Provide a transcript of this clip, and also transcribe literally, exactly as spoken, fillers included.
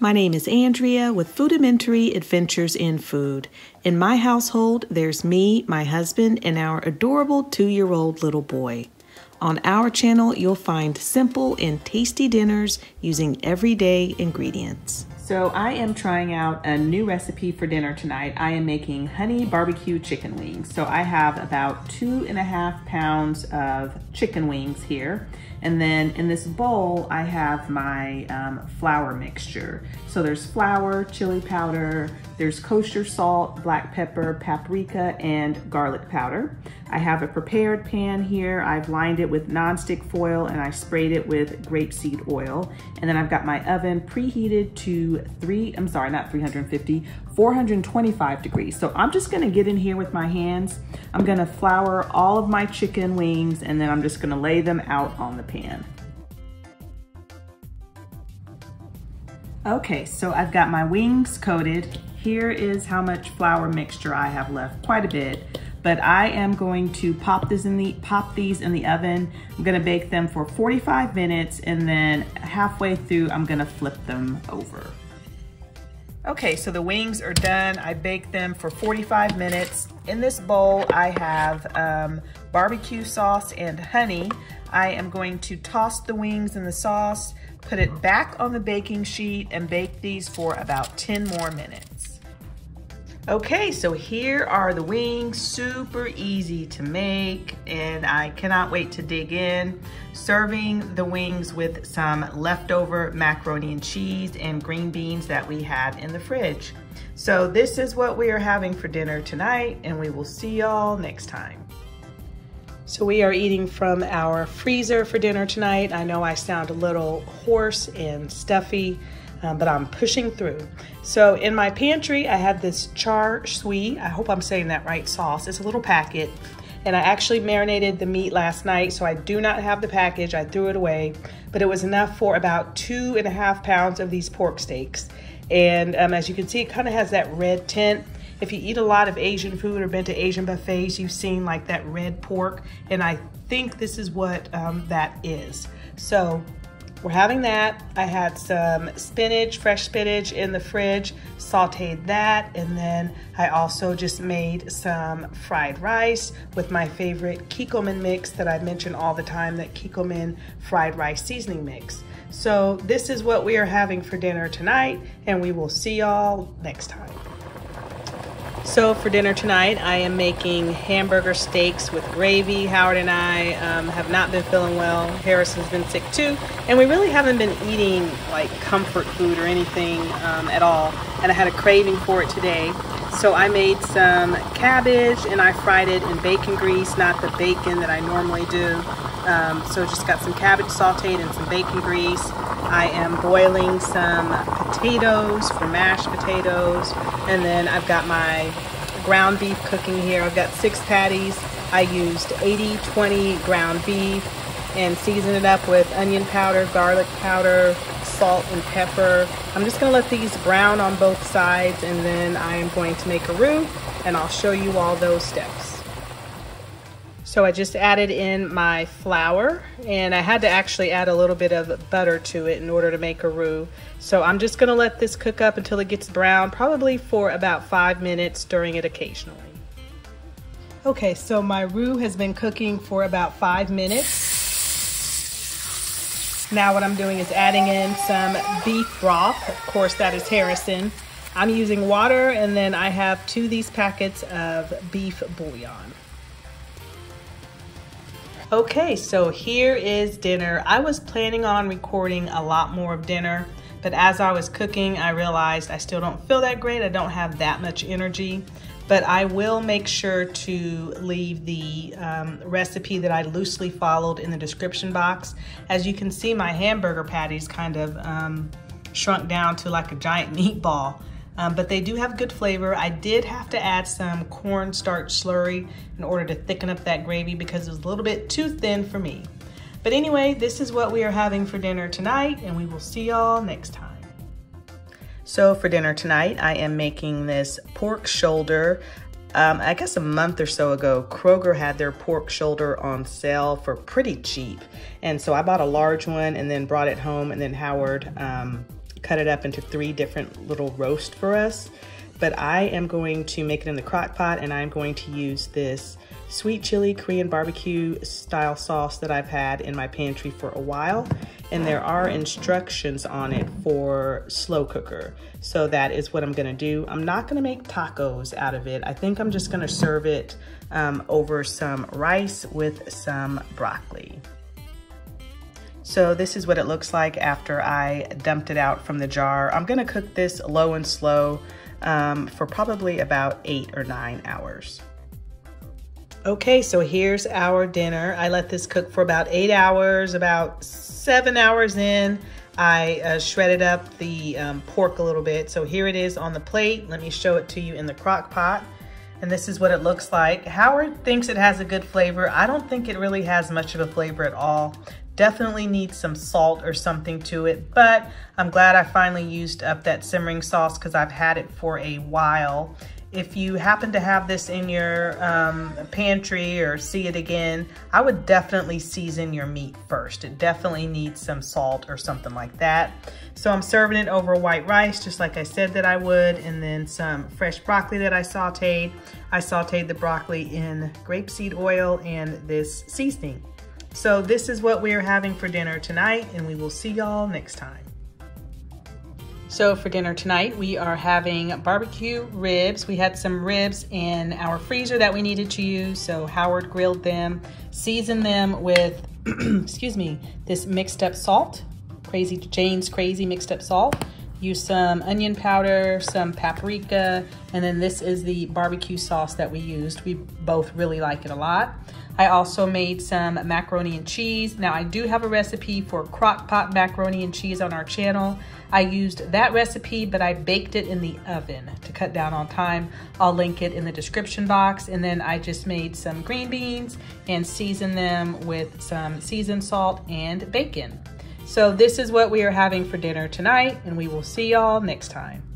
My name is Andrea with Foodamentary Adventures in Food. In my household, there's me, my husband, and our adorable two-year-old little boy. On our channel, you'll find simple and tasty dinners using everyday ingredients. So I am trying out a new recipe for dinner tonight. I am making honey barbecue chicken wings. So I have about two and a half pounds of chicken wings here. And then in this bowl, I have my um, flour mixture. So there's flour, chili powder, there's kosher salt, black pepper, paprika, and garlic powder. I have a prepared pan here. I've lined it with nonstick foil and I sprayed it with grapeseed oil. And then I've got my oven preheated to three, I'm sorry, not three hundred fifty, four hundred twenty-five degrees. So I'm just gonna get in here with my hands. I'm gonna flour all of my chicken wings and then I'm just gonna lay them out on the pan. Okay, so I've got my wings coated. Here is how much flour mixture I have left, quite a bit, but I am going to pop this in the pop these in the oven. I'm gonna bake them for forty-five minutes and then halfway through, I'm gonna flip them over. Okay, so the wings are done. I baked them for forty-five minutes. In this bowl, I have um, barbecue sauce and honey. I am going to toss the wings in the sauce, put it back on the baking sheet, and bake these for about ten more minutes. Okay, so here are the wings, super easy to make, and I cannot wait to dig in. Serving the wings with some leftover macaroni and cheese and green beans that we had in the fridge. So this is what we are having for dinner tonight, and we will see y'all next time. So we are eating from our freezer for dinner tonight. I know I sound a little hoarse and stuffy, um, but I'm pushing through. So in my pantry, I have this char siu, I hope I'm saying that right, sauce. It's a little packet, and I actually marinated the meat last night, so I do not have the package, I threw it away, but it was enough for about two and a half pounds of these pork steaks. And um, as you can see, it kind of has that red tint. If you eat a lot of Asian food or been to Asian buffets, you've seen like that red pork, and I think this is what um, that is. So we're having that. I had some spinach, fresh spinach in the fridge, sauteed that, and then I also just made some fried rice with my favorite Kikkoman mix that I mention all the time, that Kikkoman fried rice seasoning mix. So this is what we are having for dinner tonight, and we will see y'all next time. So for dinner tonight, I am making hamburger steaks with gravy. Howard and I um, have not been feeling well. Harris has been sick too. And we really haven't been eating like comfort food or anything um, at all. And I had a craving for it today. So I made some cabbage and I fried it in bacon grease, not the bacon that I normally do. Um, so just got some cabbage sauteed and some bacon grease. I am boiling some potatoes for mashed potatoes. And then I've got my ground beef cooking here. I've got six patties. I used eighty twenty ground beef and seasoned it up with onion powder, garlic powder, salt and pepper. I'm just gonna let these brown on both sides and then I am going to make a roux and I'll show you all those steps. So I just added in my flour and I had to actually add a little bit of butter to it in order to make a roux. So I'm just gonna let this cook up until it gets brown, probably for about five minutes, stirring it occasionally. Okay, so my roux has been cooking for about five minutes. Now what I'm doing is adding in some beef broth. Of course, that is Harrison. I'm using water and then I have two of these packets of beef bouillon. Okay, so here is dinner. I was planning on recording a lot more of dinner, but as I was cooking, I realized I still don't feel that great. I don't have that much energy, but I will make sure to leave the um, recipe that I loosely followed in the description box. As you can see, my hamburger patties kind of um, shrunk down to like a giant meatball. Um, but they do have good flavor. I did have to add some cornstarch slurry in order to thicken up that gravy because it was a little bit too thin for me. But anyway, this is what we are having for dinner tonight, and we will see y'all next time. So for dinner tonight, I am making this pork shoulder. Um, I guess a month or so ago, Kroger had their pork shoulder on sale for pretty cheap. And so I bought a large one and then brought it home, and then Howard um, cut it up into three different little roasts for us. But I am going to make it in the crock pot, and I'm going to use this sweet chili Korean barbecue style sauce that I've had in my pantry for a while. And there are instructions on it for slow cooker. So that is what I'm gonna do. I'm not gonna make tacos out of it. I think I'm just gonna serve it um, over some rice with some broccoli. So this is what it looks like after I dumped it out from the jar. I'm gonna cook this low and slow um, for probably about eight or nine hours. Okay, so here's our dinner. I let this cook for about eight hours, about seven hours in. I uh, shredded up the um, pork a little bit. So here it is on the plate. Let me show it to you in the crock pot. And this is what it looks like. Howard thinks it has a good flavor. I don't think it really has much of a flavor at all. Definitely needs some salt or something to it, but I'm glad I finally used up that simmering sauce because I've had it for a while. If you happen to have this in your um, pantry or see it again, I would definitely season your meat first. It definitely needs some salt or something like that. So I'm serving it over white rice, just like I said that I would, and then some fresh broccoli that I sauteed. I sauteed the broccoli in grapeseed oil and this seasoning. So this is what we are having for dinner tonight, and we will see y'all next time. So for dinner tonight, we are having barbecue ribs. We had some ribs in our freezer that we needed to use. So Howard grilled them, seasoned them with, excuse me, this mixed up salt, crazy Jane's crazy mixed up salt. Use some onion powder, some paprika, and then this is the barbecue sauce that we used. We both really like it a lot. I also made some macaroni and cheese. Now I do have a recipe for crock pot macaroni and cheese on our channel. I used that recipe, but I baked it in the oven to cut down on time. I'll link it in the description box. And then I just made some green beans and seasoned them with some seasoned salt and bacon. So this is what we are having for dinner tonight, and we will see y'all next time.